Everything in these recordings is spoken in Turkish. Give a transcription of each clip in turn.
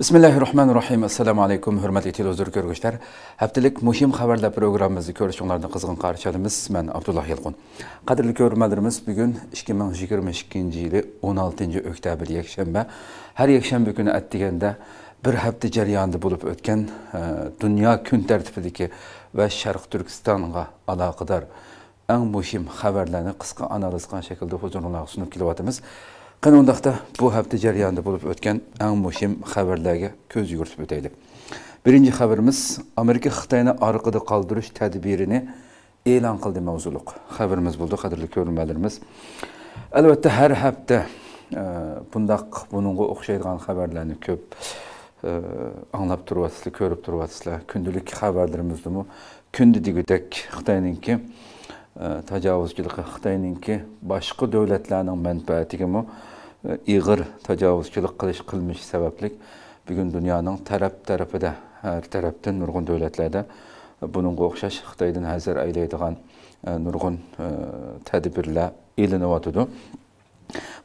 Bismillahirrahmanirrahim. Assalamu alaykum. Hürmetli televizor görgüçler. Heptilik muhim xewerler programımızı görüşünlerden kızgın karşıladığımız, ben Abdullah Yılğun. Kadirli görmelerimiz bugün 2022 yılı 16. oktyabr yekşembe. Her yekşembe günü ettiğinde bir hafta jarayonida bulup ötken dünya kün tertibideki ve Şarq Türkistan'a alaqadar en muhim xewerlerini kısa analiz qilgan şekilde huzurunuza sunup kelyapmiz. Kanundaqda bu hafta jarayonida bulup ötken en muhim xewerlerge köz yugurtib öteylik. Birinci xewerimiz Amerika Xitayni arkada kaldırış tedbirini e'lon qildi mavzuliq xewerimiz buldu, qadrli ko'rmalarimiz. Albatta her hafta bununla o'xshaydigan xewerlarni ko'p anlab turibsizlar, ko'rib turibsizlar. Kundalik xewerlarimizdimi? Kundi degudek Xitayninki tajovuzchilik, Xitayninki boshqa davlatlarning manfaatigimi ig'ir tajovuzchilik qilmish sababli bugun dunyoning taraf-tarafida, har tarafdan nurg'un davlatlarda buningga o'xshash Xitoydan hazar aylaydigan nurg'un tadbirlar elinyotdi.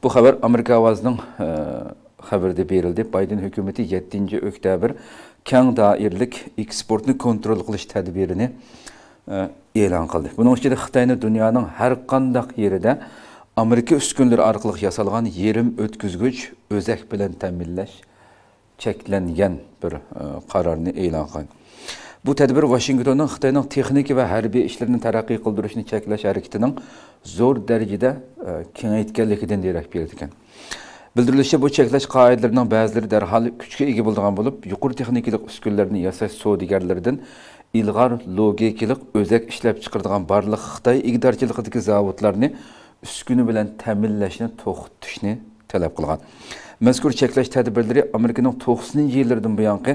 Bu xabar Amerika ovozining xabarida berildi. Bayden hukumatı 7 oktyabr keng doiralik eksportni kontrol qilish tadbirini e'lon qildi. Buning ichida Xitoyni dunyoning har qanday yerida Amerika uskunlari orqali yasalgan yerim o'tkazgich o'zak bilan ta'minlash cheklangan bir qarorni e'lon qildi. Bu tadbir Washingtonning Xitoyning texnik va harbiy ishlarini taraqqiy qildirishni cheklash harakatining zo'r darajada kengaytganligidan darak berdi ekan. Bildirilishicha bu cheklash qoidalarining ba'zilari darhol kuchga ega bo'lgan bo'lib, yuqori texnikalik uskunlarni yasash savdogarlaridan ilg'ar logikalik o'zak ishlab chiqaradigan barliq Xitoy ig'dorchiligidagi zavodlarni uskuni bilan ta'minlashni to'xtatishni talab qilgan. Mazkur cheklash tadbirlari Amerikaning 90-yillardan buyongi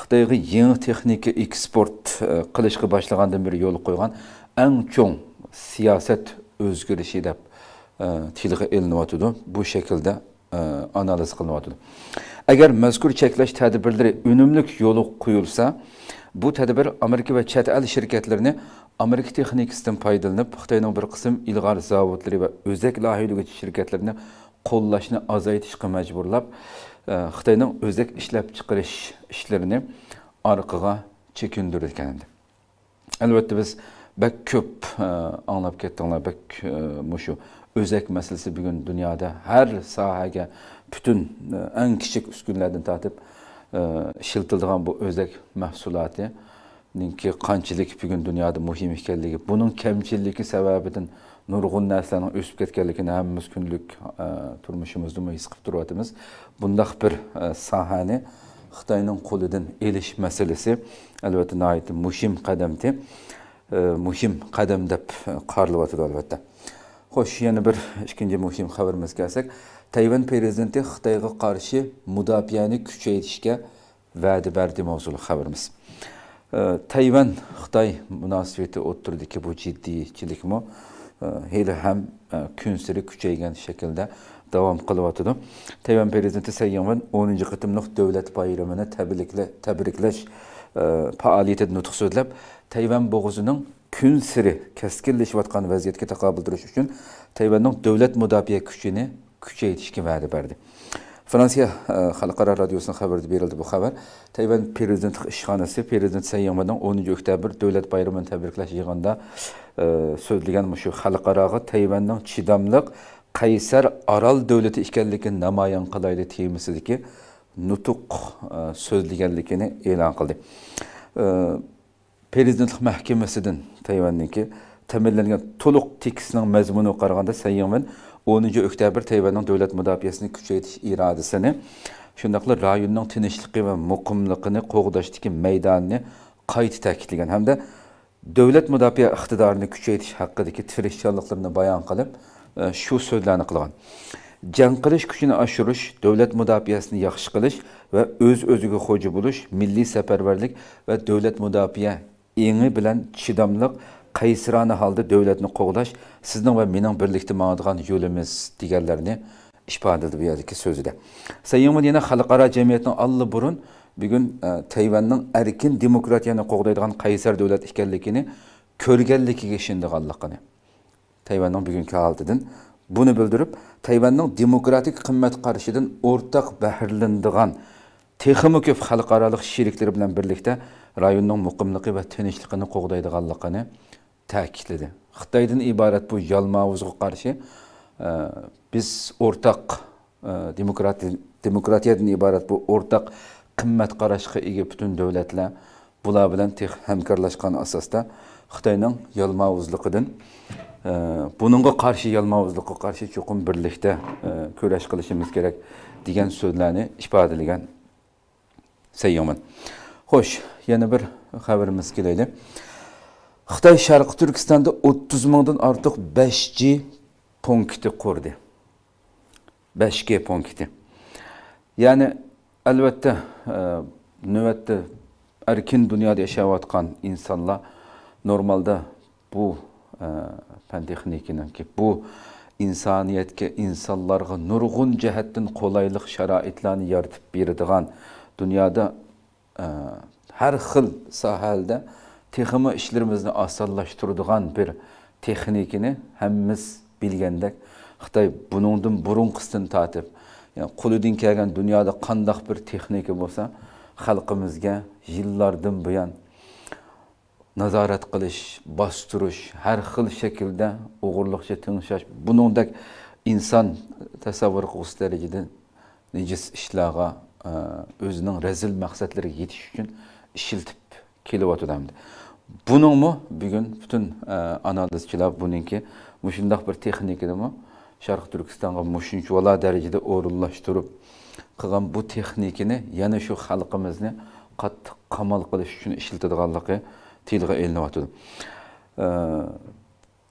Xitoyga yangi texnika eksport qilishga boshlagandan beri yo'l qo'ygan eng chong siyosat o'zgarishi deb tilga ilinayotdi. Bu shaklda analiz qilinayotdi. Agar mazkur cheklash tadbirlari unumli yo'li qo'yilsa, bu tadbir Amerika ve chet el şirketlerini Amerika texnikasidan foydalanib, Xitoyning bir qism ilg'or zavodlari ve o'zak loyihalovchi şirketlerini qo'llashni azaytishga majburlab, Xitoyning o'zak ishlab chiqarish ishlarini orqaga chekindirgan. Albatta biz bak ko'p anglab ketdinglar, bak mushu o'zak masalasi bugun dunyoda har sohaga bütün eng kichik uskunlardan tortib işiltildiğin bu özek mahsulatı ki qanchalik bugün dünyada muhim ekanligi, bunun kemçilligi sebebinden nurg'un narsalarning o'sib ketganligini hammamiz kunlik turmushimizda his qilib turyapmiz. Bundaq bir sahani Xitoyning qo'lidan elish masalasi albatta nihoyat muhim qadam deb qaralyapti albatta. Xo'sh, yana bir ikinci muhim xabarimizga kelsak, Tayvan prezidenti Xitoyga qarshi mudofaani kuchaytirishga va'da berdi mavzuli xabarimiz. Tayvan Xitoy munosabati o'tiridagi bu jiddiychilikmi hali ham kun sari kuchaygan shaklda davom qilyotdi. Tayvan prezidenti Tsai Ing-wen 10-chi qitimliq davlat bayramini tabriklash faoliyatida nutq so'zlab, Tayvan bo'g'ozining kun sari keskinlashayotgan vaziyatga taqobil turish uchun Tayvanning davlat mudofaa kuchini kuchaytirishga va'da berdi. Fransiya xalqaro radiosunun xabarida berildi bu xabar. Tayvan prezidenti ishxonasi prezident Tsai Ing-wenning 10 oktyabr davlat bayramini tabriklash yig'inida so'zlagan mushu xalqaroga Tayvanning chidamliq qaysar orol davlati ekanligini namoyon qilaydi temasidagi nutuq so'zlaganligini e'lon qildi. Prezidentlik mahkamasidan Tayvanningki ta'minlangan to'liq tekstning mazmuniga qaraganda Tsai Ing-wen 10 oktyabr Tayvanning davlat mudofaasini kuchaytirish irodasini, shundaqla rayonning tinchligi va muqimligini qo'g'dashdagi maydonni qayta ta'kidlagan hamda davlat mudofaa iqtidorini kuchaytirish haqidagi tirishchiliklarni bayon qilib, shu so'zlarni qilgan. Jang qilish kuchini oshirish, davlat mudofaasini yaxshi qilish va o'z-o'ziga xo'ja bo'lish, milliy safarbarlik va davlat mudofaa engi bilan chidamliq qaysirona holda davlatni qo'g'lash sizning va mening birlikda ma'nodigan yo'limiz deganlarni ifoda etdi bu yerdagi so'zida. Tsai Ing-wen yana xalqaro jamiyatning allburun bugun Tayvanning erkin demokratiyani qo'g'daydigan qaysar davlat ekanligini ko'rganligiga ishonganligini, Tayvanning bugungi holatidan buni bildirib, Tayvanning demokratik qimmat qarishidan o'rtaq bahrilanadigan texmi köp xalqaralıq şerikleri bilen birlikte rayonun muqimliqi ve tinchliqini qoğdaydiganliqini ta'kidladi. Xitoydan ibarat bu yalmavuzga qarshi biz ortaq demokratiyadan ibarat bu ortaq qimmat qarashga ega bütün davlatlar bular bilan hamkorlashgan asosda Xitoyning yalmavuzliqidan bununga qarshi yalmavuzliqqa qarshi cho'qim birlikda kurash qilishimiz kerak degan so'zlarni ifodalagan. Seyyoman. Hoş, yeni bir haberimiz geldi. Xitay Şarkı Türkistan'da 30 milyondan artık 5G punkti kurdu. 5G punkti. Yani elbette növette erkin dünyada yaşayotgan insanlar normalde bu fen texnikini ki bu insaniyetke insanlarga nurgun cihetten kolaylık şaraitlerini yaratıp birdiğen dünyada her xil sahilde texnik işlerimizni asallaştırdıgan bir texnikini hemimiz bilgendek. Xitay bunundan burun kısın tatip. Yani kuludin kelgen dünyada kandak bir texniki olsa halkımızga yıllardan buyan nazaret kılış, bastırış, her xil şekilde uğurluqca tınışaş. Bunundak insan tasavvur kıs derecede necis işlağa özünün rezil məqsədləri yetiş üçün işiltib kelivat ödəmdi. Bunun mu bugün bütün analizçiler bununki müşündaq bir texnikini mu Şarkı Türkistan'a müşünçüvala dərəcədə orunlaşdırıb qılan bu texnikini yana şu xalqımızını qat qamal qılış üçün işiltidiqanlıqı tilgə elinivat ödəm.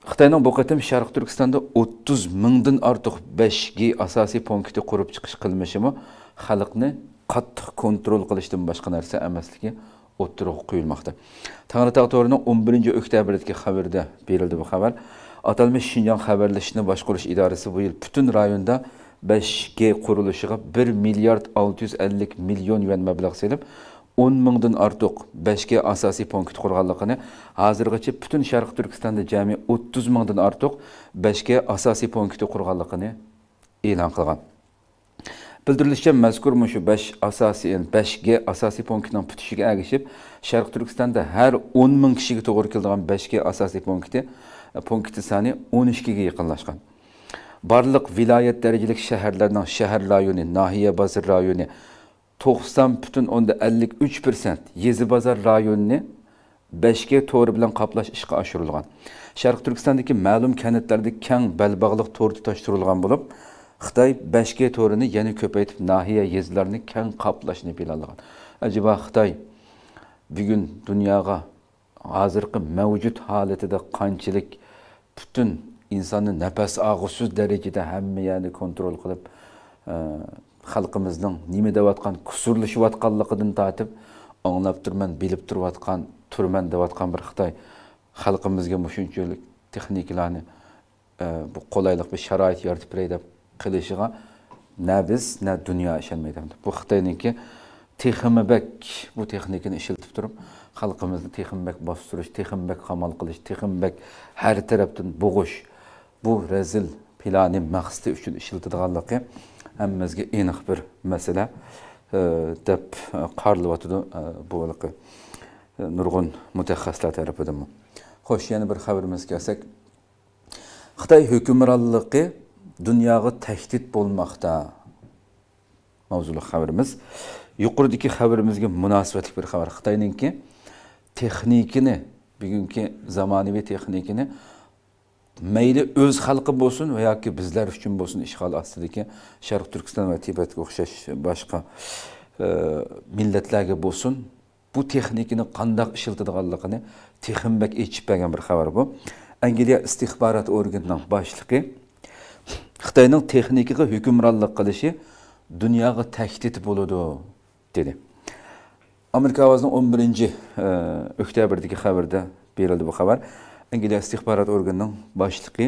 Xitayning bu qatim Şarkı Türkistan'da 30 mindən artıq 5G asasi punkti qurub çıxış qılmışı mu xalqni qattiq kontrol qilishdan boshqa narsa emasligi o'ttirib qo'yilmoqda. Tangritog to'rining 11-oktyabrdagi xabarda berildi bu xabar. Atalmış Şinjan xabarlashni boshqarish idorasi bu yil butun rayonda 5G qurilishiga 1,650 milliard mablag' selib 10 mingdan ortiq 5G asosiy punkt qurganligini, hozirgacha butun Sharq Turkistonda jami 30 mingdan ortiq 5G asosiy punkti qurganligini e'lon qilgan. Bildirilişçe məzkur müşü 5G asasi punktidan pütüşüge əgişib, Şərq Türkistan'da her 10 min kişiye doğru kildiğen 5G asasi punkti sani 13G'ye yakınlaşkan. Barlıq vilayet derecelik şehirlerden şehir rayonu, nahiye bazar rayonu 90,53% Yezi bazar rayonunu 5G to'ri bilan qaplash ishga ashirilgan. Şərq Türkistan'daki ma'lum kentlarda keng belbağlıq to'ri tutashtirilgan bo'lib, Xitay 5G to'rini yana ko'paytirib nahiya yezlarini keng qaplashni planlagan. Acaba Xitay bugun dunyoga hozirgi mavjud holatida qanchalik butun insonni nafas og'usiz darajada hamma yerni kontrol qilib, xalqimizning nima deyotgan, kusurlashayotganligidan tatib anglab turman, bilib turayotgan, turman deyotgan bir Xitay xalqimizga mushunchalik texnikalarni bu qolaylik bir sharoit yaratib beradi. Qilishga ne biz ne dünya işenmeydi. Bu Xitoyninki texnibek bu texnikini işiltib turib, xalqimizni texnibek bastırış, texnibek qamal qilish, texnibek her tarafdan bo'g'ish. Bu rezil planı maqsadi uchun işiltidiganligi hammamizga aniq bir masala deb qaralıyotdi bu haqda nurg'un mutaxassislar tarafidan. Xo'sh, yana bir xabarimiz kelsak. Xitoy hukmronligi dünyaya tehdit bulmakta mavzulu haberimiz. Yukarıdaki haberimizde münasebetli bir haber. Xitayning ki texnikini, bugünkü zamanıvi texnikini meyli öz halkı bolsun veya ki bizler üçün bolsun işgal astidiki Şarkı Türkistan ve Tibet'e o'xshash başka milletlerge bolsun bu texnikini qandaq ishiltidiganligini texnibek yetib bergan bir haber bu. Angliya istihbarat organining boshlig'i Xitoyning texnikaga hukmronlik qilishi dunyoga tahdid bo'ladi dedi. Amerika ovozining 11-oktyabrdagi xabarda berildi bu xabar. Angliya istihbarot organining boshlig'i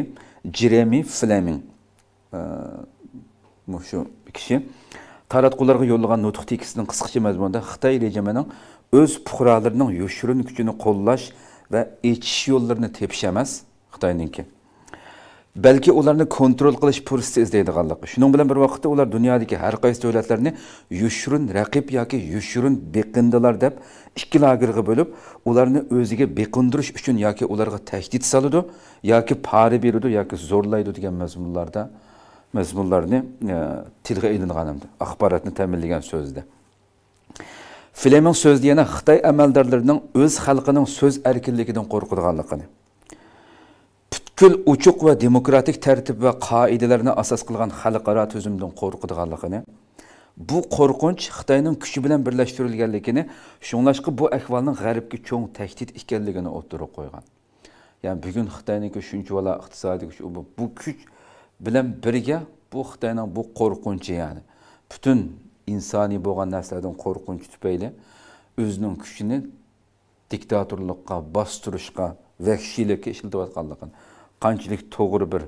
Jeremi Fleming shu kishi taratqularga yo'llagan nutq tekstining qisqacha mazmunida Xitoy rejimining o'z fuqarolarining yoshirin kuchini qo'llash va echish yo'llarini tepish emas Xitoyninki belki onlarını kontrol qilish fursati izlaydiganligi. Shuning bilan bir vaqtda ular dunyodagi har qaysi davlatlarni yushrun raqib yoki yushrun beqindilar deb ikki lagerga bo'lib, ularni o'ziga beqindirish uchun yoki ularga tahdid soladi yoki pora beradi yoki zo'rlaydi degan mazmunlarni tilga ilinganimda, axborotni ta'minlagan so'zda. Flemen sözü yana Xitay amaldarlarının öz halkının söz erkinligidan korkuduğanlıqını. Bütkül uçuq ve demokratik tertib ve kaidelerine asas kılgan halkara tözümden korkuduğanlıqını. Bu korkunç Xitay'nın küçü bilen birleştirilgenlikini, şunlaşkı bu ahvalının garibki çoğun tehdit işgelliğini oturup koygan. Yani bugün Xitay'nın küçüncü valla iktisadi küçü, bu küç bilen birge bu Xitay'nın bu korkuncu yani. Bütün insani boğan neslerden korkunç tüpeyle özünün küşünü diktatörlükka, bastırışka, vahşilikka işletivatkanlıqın. Qançilik doğru bir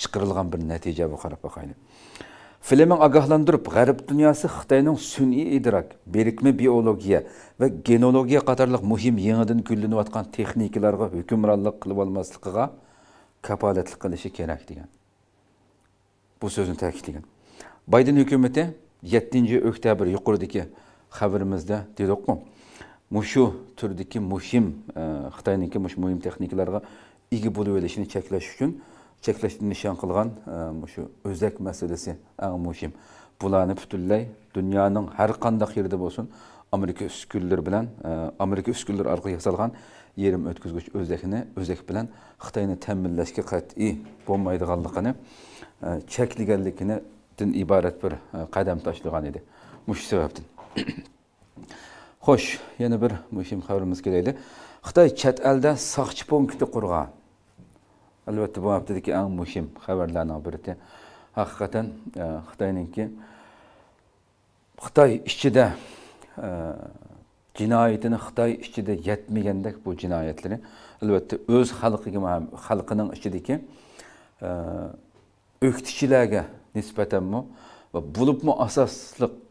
çıkarılgan bir netice bakarıp bakayın. Flemen agahlandırıp, Garip dünyası Xitay'nın sün'i idrak, birikme biyologiya ve genologiya kadarlıq muhim yeniden küllenüvatkan texnikilerine hükümranlık kılıp almaslıqıga kapaletlik kılışı kerak degan. Bu sözünü təkidleyin. Biden hükümeti 7. oktyabr yuqoridagi xabarimizda dedik-ku. Mushu turdagi muhim Xitoyning muhim texnikalarga ega bo'lib olishini cheklash uchun cheklashni nishon qilgan mushu o'zak masalasi eng muhim. Bularni butunlay dunyoning har qanday yerida bo'lsin, Amerika uskunlari bilan Amerika uskunlari orqali yasalgan yerim o'tkazgich o'zakni o'zak bilan Xitoyni ta'minlashga qat'iy bo'lmaydiganligini cheklaganligini ibaret bir qadam tashlagan edi. Mush sababdan. Xo'sh, yana bir muhim xabarimiz kelaydi. Xitoy chet elda soqchi punkti qurgan. Albatta bu haftadagi eng muhim xabarlarning biri. Haqiqatan Xitoyningki Xitoy ichida jinoyatini Xitoy ichida yetmagandek bu jinoyatlarni albatta o'z xalqiga ham xalqining ichidagi o'qituvchilarga nispeten mu ve bulup mu asaslık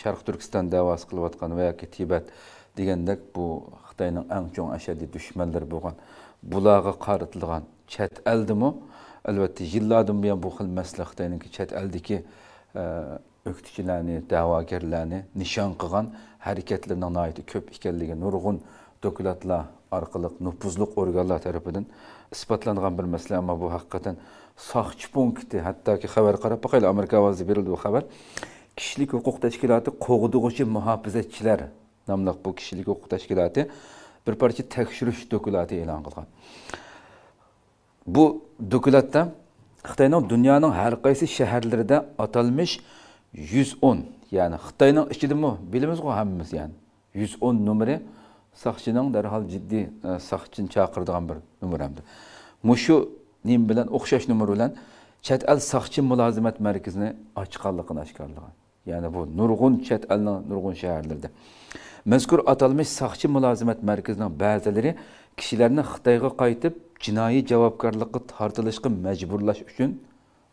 Şarkı Türkistan davası kılıvatkan veya ki Tibet diyendek bu Xitay'nın en çok aşağıda düşmanları boğan, bulağı karıtılgan çet eldi mu? Elbette yıllardan buyan bu xil mesele Xitay'nınki çet eldeki öktücülerini, davagerlerini nişan kılan hareketlerine naiti köp ikelliğe nurgun dokulatla arkalık, nüfuzluk organlar tarafından ispatlangan bir mesele ama bu hakikaten soqchi punkti, hatta ki haber qarab bakayla Amerika avazı verildi bu haber. Kişilik hukuk teşkilatı qoğuduğucu muhafazetçiler namlıq bu kişilik hukuk teşkilatı bir parça tekşürüş dokulatı elan qılğan. Bu dokulatda Xitayning dünyanın her qaysi şehirlerinde atalmış 110 yani Xitayning içinde mi bilimiz o hamimiz yani 110 numara soqchining derhal ciddi soqchini çağırdığan bir numaramdır. Muşu nim bilen o'xshash numar bilen chet el soqchi mulozimat markazini ochganligini oshkorlagan. Yani bu nurg'un chet elning nurg'un shaharlarida. Mazkur atalmış soqchi mulozimat markazining ba'zilari kishilarni Xitoyga qaytib jinoiy javobgarlikka tortilishga majburlash uchun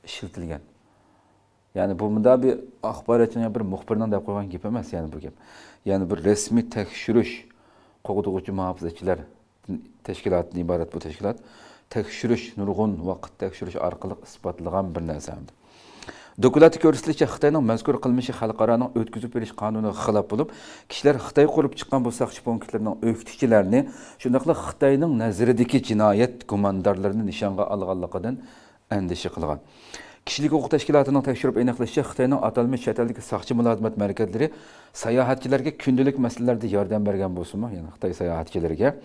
ishlatilgan. Yani bu munda bir axborotchining bir muxbirning deb qo'ygan gap emas, yani bu gap. Yani bir rasmiy tekshirish qo'g'dug'uchi muhofazatchilar tashkilotidan iborat bu tashkilot. Tekşürüş, nurgun vakit tekşürüş arkalık ispatlıgan bir nazamdı. Dokulatı görürsülükçe Xitay'nın mezgür kılmışı halkaranın ötküzüp veriş kanunu xilap bulup, kişiler Xitay korup çıkan bu soqchi punktlarının öktükçilerini, şundakla Xitay'nın nazirideki cinayet kumandarlarını nişanga alğallıqıdan endişi kılgan. Kişilik hukuk teşkilatının tekşürüp eniqlişçe Xitay'nın atalmış çeteldeki soqchi mulozimat merkezleri sayahatçilerge kündülük meselelerde yardım bergen bozumu, yani Xitay sayahatçilerge.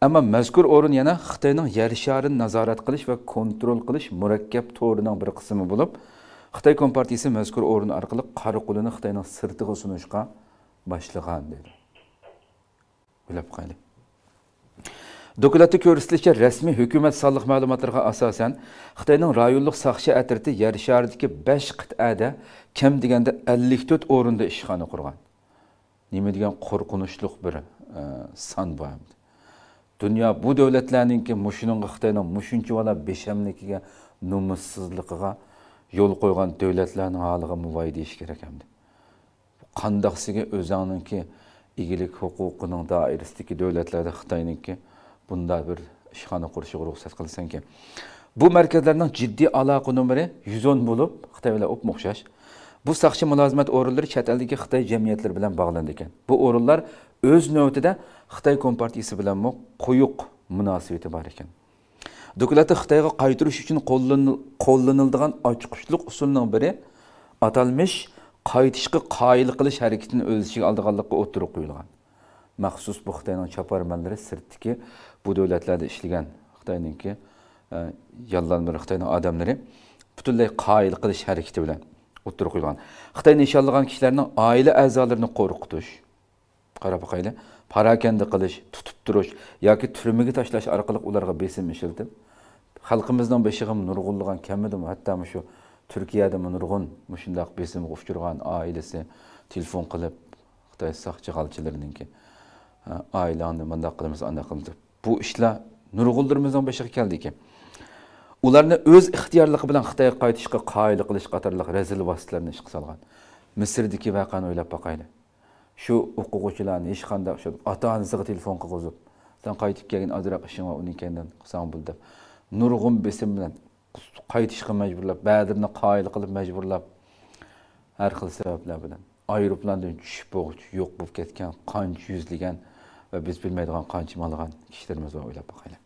Ama mazkur orun yana Xitayning yer sharini nazorat qilish ve kontrol qilish murakkab to'rining bir qismi bo'lib, Xitoy Kompartiyasi mazkur o'rin orqali qora qo'lini Xitoyning sirtiga sunishga boshlagan dedi. Bilib qo'ying. Dokulatda ko'rsatilishicha rasmiy hukumat sonliq ma'lumotlarga asosan Xitoyning rayonlik soqchi atriti yer sharidagi 5 qit'ada kam deganda 54 o'rinda ishxona qurgan. Nima degan qo'rqinchli bir son bu. Dünya bu devletlerinin muşunun Xitayning muşuncha vala beshamligiga, nomussizligiga yol koygan devletlerinin haliga muvofiq deyish kerak hamdi. Qandaqsiga o'zininki egilik huquqining doirasidagi devletlarda Xitoyningki bunda bir işxana qurishga ruxsat qilsanki. Bu markazlarning ciddi aloqa numeri 110 bo'lib, Xitoy bilan o'xshash. Bu saqchi mulozimat o'rinlari chet eldagi Xitoy jamiyatlari bilan bog'lanadi ekan. Bu o'rinlar o'z navbatida Xitoy kompartiyasi bilan quyuq munosabati bor ekan. Dokulatni Xitoyga qaytirish uchun qo'llaniladigan ochiqqushlik usulining biri atalmış qaytishga qoyil qilish harakatini o'z ichiga olganlikka o'tirib qo'yilgan. Maxsus bu Xitoyning chaparmanlari sirtdagi bu davlatlarda ishlagan Xitoyningki yollanmir Xitoyning odamlari butunlay qoyil qilish harakati bilan o'tirib qo'yilgan. Xitoy nishonlagan kishilarning oila a'zolarini qo'rqitish, qarabaqayli parakanda qilish, tutib turish yoki turmaga tashlash orqali ularga besim ishiltib, xalqimizning beshig'i nurg'unlagan kamida hatto shu Türkiye'de nurg'un shunday besimga uchirgan ailesi telefon qilib Xitoy saqchi xalqchilarininki ailani bunday qilamiz, bunday qildi. Bu ishlar nurg'unlarimizning beshig'i keldiki. Ularni o'z ixtiyorligi bilan Xitoyga qaytishga qoyil qilish qatorliq razil vositalarini ishga solgan. Misrdagi voqeani o'ylab boqaylik. Shu o'quvchilarni hech qanday ota-onasiga telefon qilib, "Sen qaytib kelgin, azroq ishingni uning kendan qilsang bo'ldi." Nurg'un besim bilan qaytishga majburlab, ba'dirni qoyil qilib majburlab, har xil sabablar bilan aeroplandan tushib yo'q bo'lib ketgan, qancha yuzlagan va biz bilmaydigan qancha malg'an kishilarimiz bor, o'ylab boqaylik.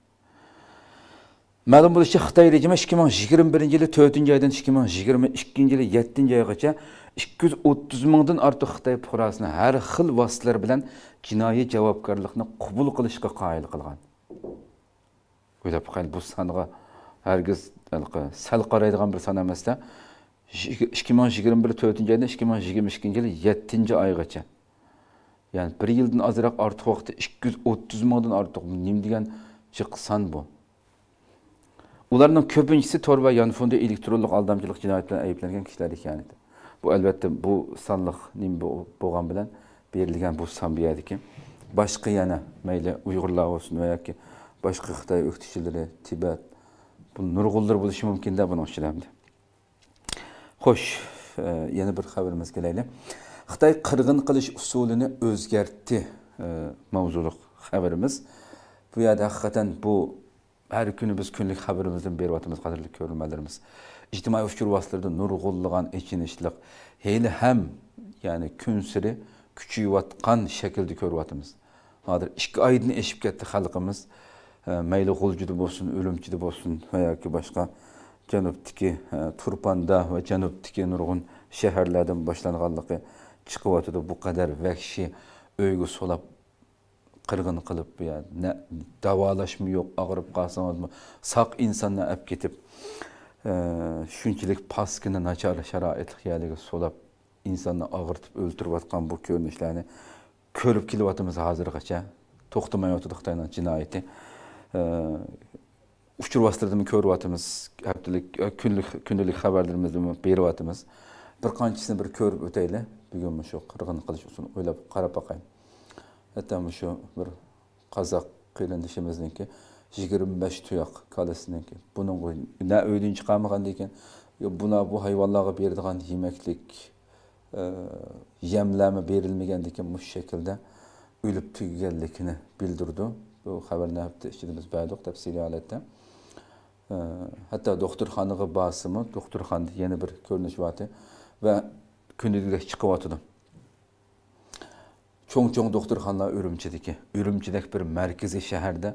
Ma'lum bo'lishicha Xitoy rejimi 2021-yili 4-oydan 2022-yili 7-oygacha 230 mingdan ortiq Xitoy fuqarosini har xil vositalar bilan jinoiy javobgarlikni qabul qilishga qoyil qilgan. O'ylab qo'ying, bu songa hargiz sal qaraydigan bir son emasda 2021 4-oydan 2022-yili 7-oygacha, ya'ni 1 yildan ozroq ortiq vaqtda 230 mingdan ortiq nim degan chiqsan bu. Ularning ko'pinchisi torba yonfonda elektronlik aldamchilik jinoyati bilan ayblangan kishilar ekan edi. Bu albatta bu sonliq nim bo'lgan bilan berilgan bu son bo'yadiki. Boshqa yana mayli Uyg'urlar bo'lsin yoki boshqa Xitoy o'qituvchilari, Tibet, bu nurg'unlar bo'lishi mumkin-da buning ichida. Xo'sh, yana bir xabarimiz kelaylik. Xitoy qirg'in qilish usulini o'zgartdi mavzuliq xabarimiz. Bu yerda haqiqatan bu her günü biz günlük haberimizden berbatımız kadarlık görülmelerimiz. İctimai fikir vasıtlarında nurg'unlagan içinişlik, hele hem yani gün sürü küçüyvatkan şekilde görüvatımız. Hadır iki aydın eşip getti halkımız, meyli gulcudu bolsun, ölümcüdü bolsun veya ki başka Janub'daki Turpan'da ve Janub'daki nurg'un şehirlerden başlanğanlığı çıkıvatıdı bu kadar vahşi öygü solap. Qirg'in qilib, ne davolashmi yo'q, og'rib qolsangizmi, saq insonni olib ketib, shunchalik paskina nachar sharoitlik yaliga solab, insonni og'irtib o'ltirayotgan bu ko'rinishlarni ko'rib kelyapmiz hozirgacha. To'xtamay o'tdi Xitoyning jinoyati. Uchur vositalarini ko'ryapmiz, haftalik, kunlik xabarlarimizni beryapmiz. Bir qanchisini bir ko'rib o'taylik. Bugun shu qirg'in qilish usulini o'ylab qarab boqaylik. Hatta şu bir Kazak kıylandışımızdaki 25 tuyak kalesindeki bunun ne ödün çıkarmadan deyken buna bu hayvanlara berilgan yemeklik yemleme berilmegen deyken bu şekilde ölüp tüygellikini bildirdi. Bu haber ne yaptı işlediğimiz bayrak tefsiri alette. Hatta doktorhanı'nın basımı, doktorhanı'nda yeni bir görünüş vardı ve kündüzlük çıkıvatıdı. Çoğun doktorxanalar Ürümçideki, Ürümçideki bir merkezi şehirde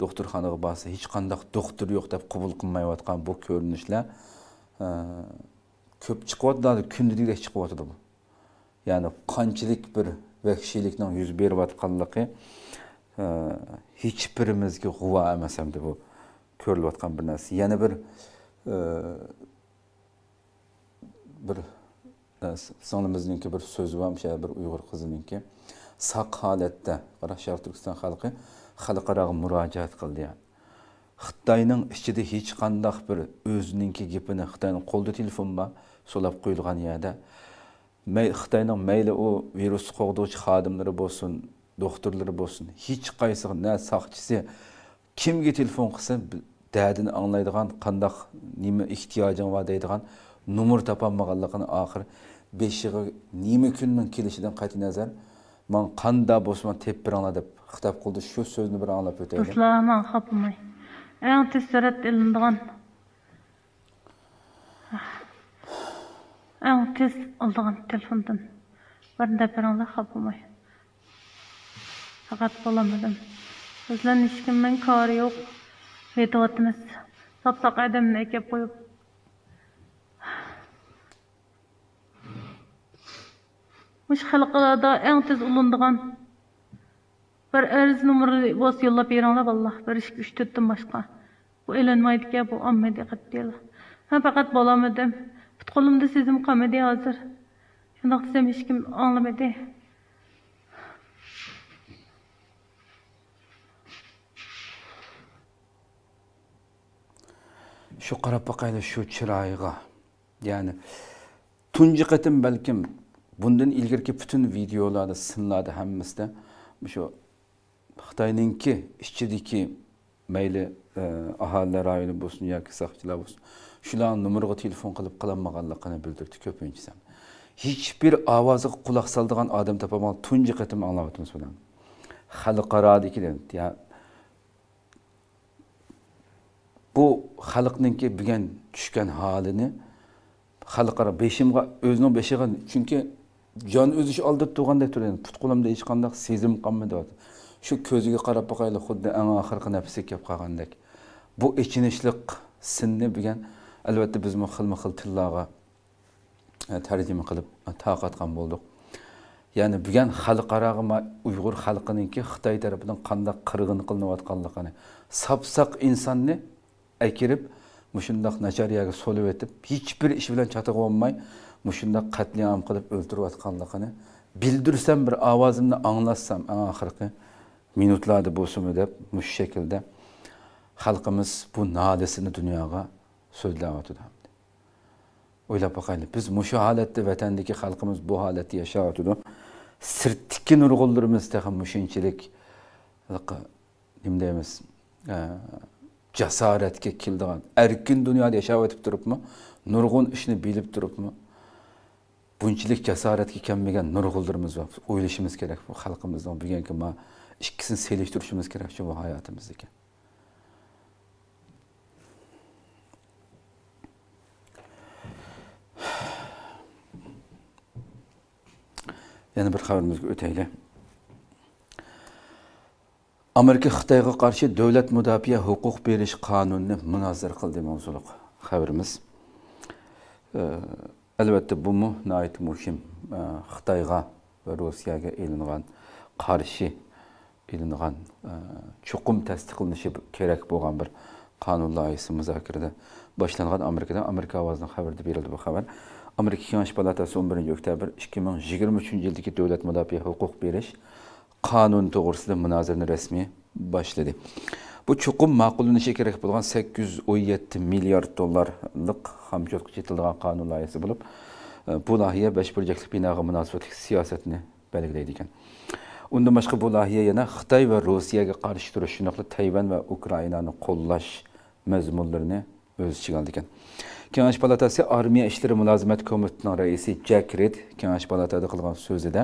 doktorxanaga bası hiç qandaq doktor yo'q deb qabul qilmayotgan bu ko'rinishlar ko'p chiqyapti, kundalik chiqyapti bu. Yani qanchalik bir vahshiylikning yuz berayotganligi hiç birimizga g'uva emas hamda bu ko'rilayotgan bir narsa. Yana bir sonimizninki bir so'zi var, bir Uyg'ur qizininki saq holatda Qarashar Turkiston xalqi xalqaro murojaat qildi. Xitoyning ichida hech qanday bir o'zininki gapini Xitoyning qo'lda telefon bor, solab qo'yilgan yerda Xitoyning mayli u virus qo'g'duvchi xodimlari bo'lsin, doktorlari bo'lsin, hech qaysi na saqchisi kimga telefon qilsa dadini anglaydigan, qanday nima ehtiyojing bor deydigan numar tapanmaganligini oxir beshiga nima kunning kelishidan qat'i nazar "Man qanda bo'lsam tepib biringlar" deb xitob qildi. Shu so'zni bir anglab o'taylik. en tez surat ilindiğen, en tez aldığan telefondan, varında bir anda kapılmay. Fakat bulamadım. Bizden hiç kimin karı yok. Vedatımız sapsaq adamın ekip koyup. Müş halkalarda en tez ilindiğen. Bir arz numarı bas yollab berenler vallahi bir iş güç tuttum başka. Bu elenmaydı ki bu amma dikkat değil. Ben fakat bulamadım. Kolumda sizim kalmadı hazır. Şundak desem hiç kim anlamadı. Şu karapakayla şu çırağığa. Yani tuncu katım belki bundan ilgirki bütün videolarda, sınırlarda hemmesi de şu Xitayninki işçidiki meyli ahaliler aile bulsun ya ki sakçılar bulsun. Şulan numarıga telefon kılıp kalanmağanlıqını bildirdi köpüncüsem. Hiçbir avazı kulak saldığan adam tapamalı tuncu katımı anlamadığımız falan. Xalqaradiki de ya bu xalqninki bugün düşkən halini xalqara beşimga özünün beşiğe çünkü can özüş aldırıp doğanda türen putkulamda hiç kandak sezim kalmadı. Şu közüge qarab bakayla xuddi en ahırkı nefisi kep kalgandak. Bu içinişlik sinni bugün elbette biz mıxıl tillağa tercüme kılıp taqatqan bulduk. Yani bugün xalqarağıma Uygur xalqınınki Xitay tarafından kandak kırgın kılınavatqanlıqını sapsaq insanını ekirip muşundaq najariyaga solib etip hiçbir iş bilen çatığı olmay muşundaq katliam kılıp öldürüvatqanlıqını bildirsem bir avazımda anlatsam en ahırkı minutlarda bulsun da bu şekilde halkımız bu nadesini dünyaya sözlüyordu. Öyle bakayla biz muşu halette vatandaki halkımız bu haleti yaşıyordu. Sırttaki nurgullarımız da muşinçilik nimdeyimiz cesaretke kildiğen erkin dünyada yaşayıp durup mu? Nurgun işini bilip durup mu? Bunçilik cesaretke kemmegen nurgullarımız var. Oylaşımız gerek bu halkımızdan bugünkü ma İkisini seliştirişimiz gerekçe bu hayatımızdaki. Yani bir haberimiz öteyle. Amerika Xitay'a karşı devlet müdafiye hukuk beriş kanununu münazır kıldı mevzuluk haberimiz. Elbette bu mu? Nait muhim Xitay'a ve Rusya'ya elinğen karşı ilinğen çuqum tasdiqlanishi kerak bo'lgan bir qonun loyihasi muzokirada boshlangan Amerikada Amerika ovozining xabarida berildi bu xabar. Amerika Kengash palatasi 11 oktyabr 2023-yildagi davlat mudofaa huquq berish qonun to'g'risida munozirani rasmiy boshladi. Bu çuqum ma'qullanishi kerak bo'lgan 817 milliard dollarlik hamjodga yetilgan qonun loyihasi bo'lib, bu loyiha 5 burchakli binoga munosabatli siyosatni belgilaydi ekan. Ondan başka bu lahiye yana Xitay ve Rusya'ya karşı duruşun hakkında Tayvan ve Ukrayna'nın qo'llash mazmunlarını öz içine aldı. Kengash Palatası Armiya İşleri Mülazimet Komitesi'nin reisi Jack Reed Kengash Palatasida qilgan so'zida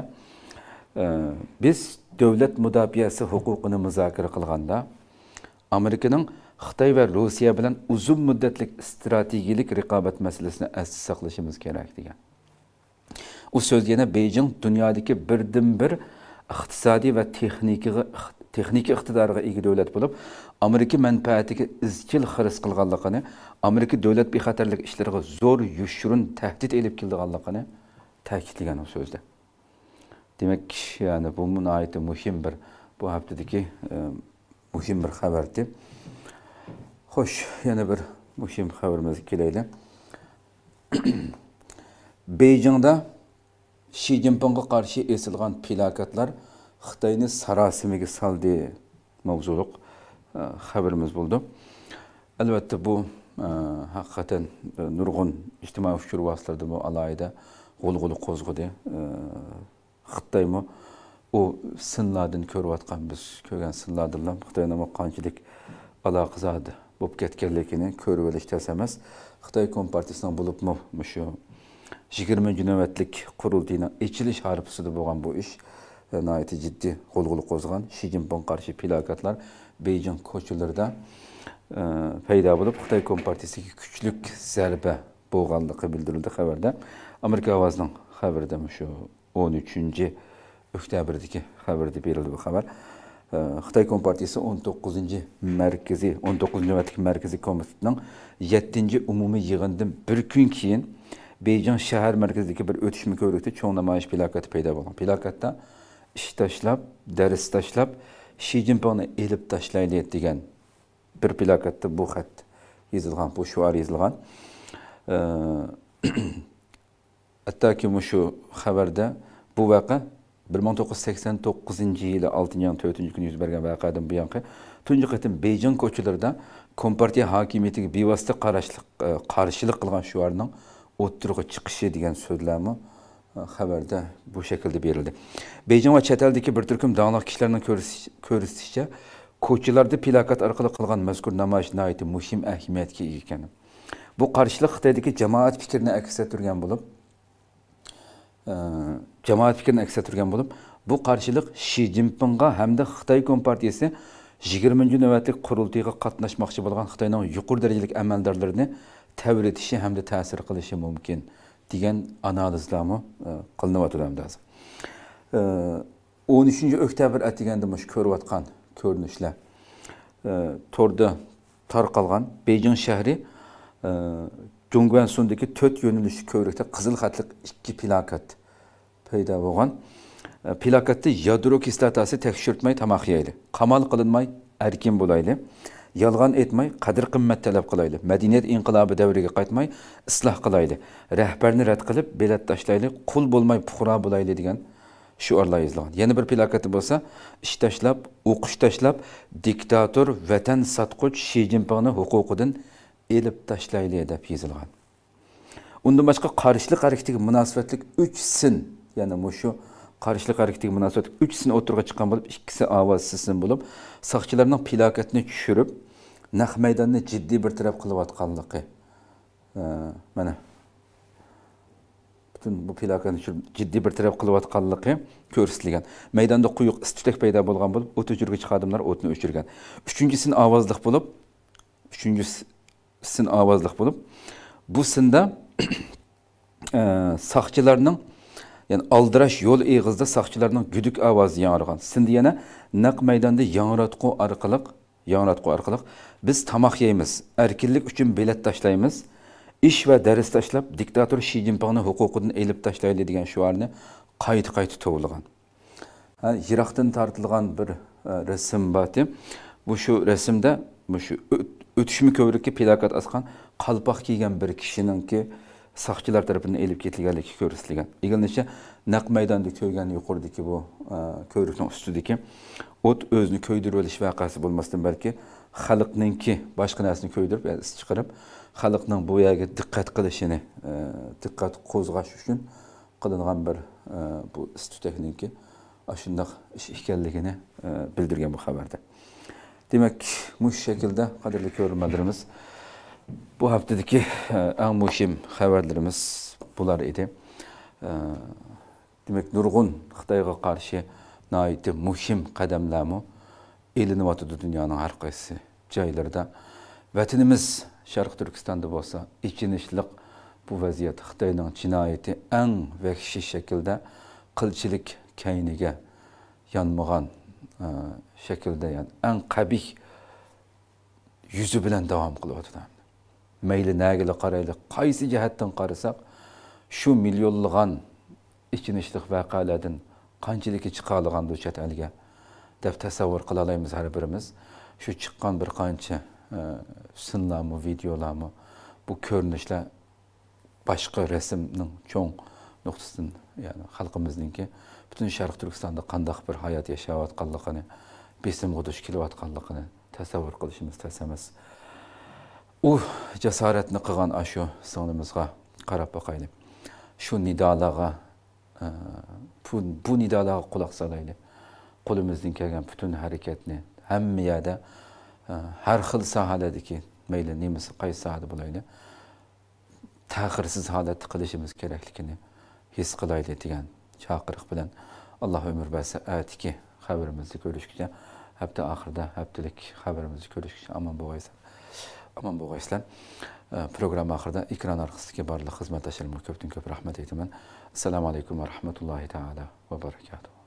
biz devlet müdafiası hukukunu müzakara qilganda Amerika'nın Xitay ve Rusya bilan uzun müddetlik stratejilik rekabet meselesini esas saqlashimiz kerak degan. O söz yana Beijing dünyadaki birden bir iqtisadi ve texniki iqtidarga ega davlat bo'lib, Amerika manfaatiga izchil xiris qilganligini, Amerika davlat bexatarlik ishlariga zo'r yushurun tahdid elib kelganligini ta'kidlagan u so'zda. Demak, yani bu nihoyatda muhim bir bu haftadagi muhim bir xabar deb. Xo'sh, yana bir muhim xabarimizga kelaylik. Beijingda Xi Jinping'e karşı esilgan plakatlar Xitay'ın sarasimiga saldi mavzuluq haberimiz buldu. Elbette bu hakikaten nurgun ijtimoiy fikir vasıtlarında bu alayda gulgulu qo'zg'adi. Xitay mı o sınladın ko'rayotgan biz ko'rgan sınladınlar Xitay'ın ama qanchalik alaqazadi bo'lib ketganligini ko'rib emas. Xitay Kompartiyasidan bo'libmi shu 20 navbatlik qurultiyning ichilish harfisida bo'lgan bu iş nihoyat ciddi qo'zg'olib qo'zg'an Xi Jinping qarshi plakatlar Beijing ko'chalarida paydo bo'lib, Xitoy Kompartiyasiga kuchlik zarba bo'lganligi bildirildi xabarda. Amerika ovozining xabarida shu 13-oktyabrdagi xabarda berildi bu xabar. Xitoy Kompartiyasi 19-navbatdagi markaziy komitetining 7-umumiy yig'inidan bir kun keyin Beyjing shahar markazidagi bir o'tishma ko'rikda cho'ng namoyish plakati paydo bo'lgan. Plakatda ish tashlab, dars tashlab, Xi Jinpingni elib tashlaydi degan bir plakatda bu xat yozilgan, bu shuar yozilgan. Hattoki shu xabarda bu vaqa 1989-yili 6-yanvar 4-kuni yuz bergan vaqadan buyonqi tunji qatim Beyjing ko'chalarida kompartiya hokimiyatiga bevosita qarshilik qilgan shuarning o'ttirg'i chiqishi degan so'zlarni xabarda bu shaklda berildi. Beyjing va chet eldagi bir turkum da'vogar kishilarning ko'rinishicha, ko'chalarda plakat orqali qilgan mazkur namoyish nihoyatda muhim ahamiyatga ega ekan. Bu qarshilik Xitoydagi jamoat fikrini aks ettirgan bo'lib, bu qarshilik Xi Jinpingga hamda Xitoy Kompartiyasi 20-navbatlik qurultoyga qatnashmoqchi bo'lgan Xitoyning yuqori darajalik amaldorlarini təvritishi hamda ta'sir qilishi mumkin degan analizlarni qilinyapti hamda. 13-oktyabr atiganda mush ko'rayotgan ko'rinishlar torda tarqalgan Beyjing shahri Jongwansundagi 4 yo'nalishli ko'rikda qizil xatli 2 plakat paydo bo'lgan. Plakatda yadro kislotasi tekshirtmay tamoq yeydi, qamal qilinmay erkin bo'laydi, yolg'on etmay, qadr-qimmat talab qilaydi, madaniyat inqilobi davriga qaytmay, isloh qilaydi, rahbarni rad qilib, belat tashlaydi, qul bo'lmay fuqaro bo'laydi degan shiorlar yozilgan. Yana bir plakati bo'lsa, ish tashlab, o'qish tashlab, diktator, vatan sotqich Xi Jinpingni huquqidan elib tashlaydi deb yozilgan. Undan boshqa qarshilik harakatiga munosabatlik 3 sin, ya'ni mushu qarshilik harakatiga munosabatlik 3 sin o'tirg'a chiqqan bo'lib, ikkisi ovozsiz sin bo'lib, soqchilarning plakatini tushirib, naq maydonni jiddiy bir taraf qilayotganligi. Mana butun bu plakatni tushirib, jiddiy bir taraf qilayotganligi ko'rsatilgan. Maydonda quyuq istitak paydo bo'lgan bo'lib, o't o'chirgich xodimlar o'tni o'chirgan. 3-sin ovozliq bo'lib, 3-sin ovozliq bo'lib, bu sinda soqchilarning, yani aldırış yol eğizde saxçılarının güdük avazı yanırgan. Şimdi yana naq meydanda yanratqı arqalıq. Biz tamaq yeyimiz, erkinlik üçün belet taşlayımız, iş ve ders taşlab, diktator Xi Jinpingni hukukudun elip taşlaydı degan şuarını qayt-qayt tovulgan. Yiraqdan tartılgan bir resim batı. Bu şu resimde, bu şu ötüşme kövrükki plakat askan, qalpaq kiygan bir kişinin ki, saxçılar tarafından elib ketilganligi ko'rsatilgan. Egilincha naq maydonda ko'rgan yuqoridagi bu ko'rikning ustidagi o't o'zini ko'ydirib olish vaqasi bo'lmasdan balki xalqningki boshqa narsani ko'ydirib, ya'ni is chiqarib, xalqning bu yerga diqqat qilishini, diqqat qo'zg'ash uchun qilingan bir bu istitakningki shundoq ish ekanligini bildirgan bu xabarda. Demak, mush shaklda qadrli ko'rganlarimiz, bu haftadaki en muhim haberlerimiz bular idi. Demek nurgun Xitayga karşı naiti muhim kademlerimi elini vatıdı dünyanın her qaysi caylarda. Vatanimiz Şarkı Türkistan'da bolsa, ikinişlik bu vaziyat Xitayning cinayeti en vahşi şekilde kılçilik kaynige yanmağan şekilde, yani en kabih yüzü bilen devam kılıvatıdan. Meyli nagili qarayli, qaysi jihatdan qarasak, şu milyonlagan ikinishlik vaqalardan qanchaligi chiqadigan duchat alga deb tasavvur qila olamiz har birimiz. Şu chiqqan bir qancha sinlarmi, videolarmi, bu ko'rinishlar boshqa rasmning cho'ng nuqtasidan, ya'ni xalqimizningki butun Sharq Turkistonda qanday bir hayot yashayotganligini, besimga duch kelayotganligini tasavvur qilishimiz tez emas. O cesaretini kılan aşu sonumuzga qarab bakaylı. Şu nidalara, bu nidalara kulak salaylı. Kolumuzdan kelgan bütün hareketini, hem miyade, her xil sahaladaki meyli, nemisi qaysi sahada bulaylı, tahirsiz halatı kılışımız gereklikini his kılaylı diyen çakırıq bilen Allah ömür bəsi ayetki haberimizde görüşküce hepte ahırda heptilik haberimizi görüşürüz. Aman bu gayslan. Program ahırda ikran arkasındaki barlı hizmet aşırma köptün köp rahmet eytimen. Selamun aleyküm ve rahmetullahi teala ve berekatuhu.